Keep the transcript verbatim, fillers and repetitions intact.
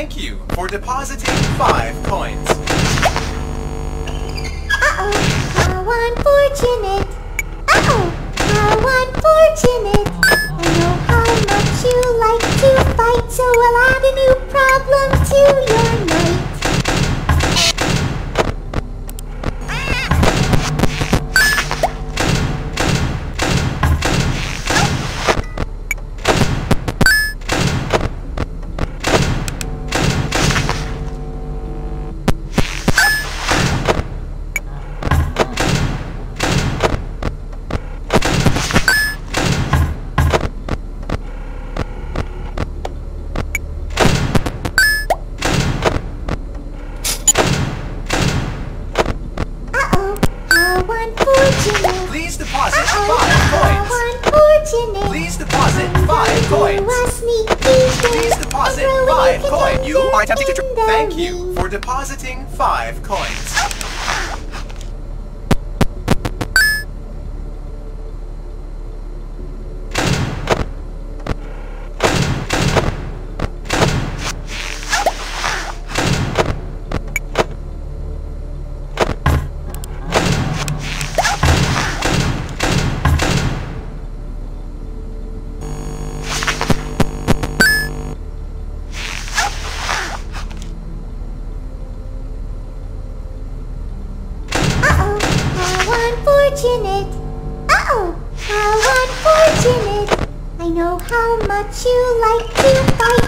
Thank you for depositing five coins. Uh-oh, how unfortunate. Uh-oh, how unfortunate. I know how much you like to fight, so I'll add a new problem to your Please deposit uh-oh, five coins. Please deposit I'm five coins. Please deposit five coins. You are tempted to drink. Thank you for depositing five coins. Unfortunate. Uh-oh, how unfortunate. I know how much you like to fight,